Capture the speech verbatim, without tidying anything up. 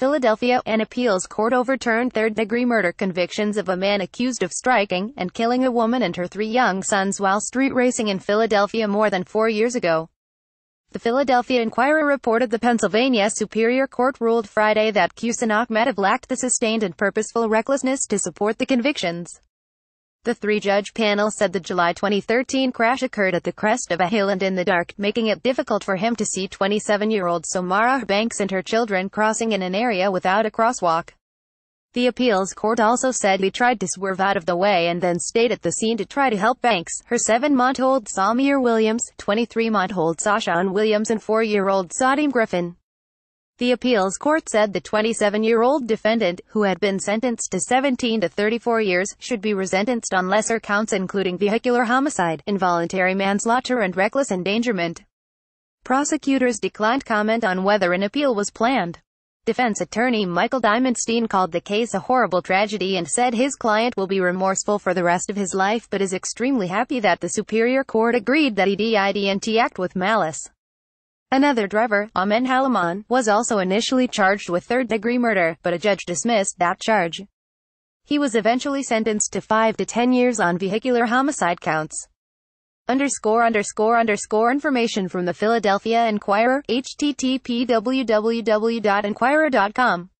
Philadelphia, an appeals court overturned third-degree murder convictions of a man accused of striking and killing a woman and her three young sons while street racing in Philadelphia more than four years ago. The Philadelphia Inquirer reported the Pennsylvania Superior Court ruled Friday that Khusen Akhmedov lacked the sustained and purposeful recklessness to support the convictions. The three-judge panel said the July twenty thirteen crash occurred at the crest of a hill and in the dark, making it difficult for him to see twenty-seven-year-old Somara Banks and her children crossing in an area without a crosswalk. The appeals court also said he tried to swerve out of the way and then stayed at the scene to try to help Banks, her seven-month-old Samir Williams, twenty-three-month-old Sashon Williams and four-year-old Sadim Griffin. The appeals court said the twenty-seven-year-old defendant, who had been sentenced to seventeen to thirty-four years, should be resentenced on lesser counts including vehicular homicide, involuntary manslaughter and reckless endangerment. Prosecutors declined comment on whether an appeal was planned. Defense attorney Michael Diamondstein called the case a horrible tragedy and said his client will be remorseful for the rest of his life but is extremely happy that the Superior Court agreed that he didn't act with malice. Another driver, Ahmed Haliman, was also initially charged with third-degree murder, but a judge dismissed that charge. He was eventually sentenced to five to ten years on vehicular homicide counts. Underscore underscore underscore information from the Philadelphia Inquirer, H T T P w w w dot inquirer dot com.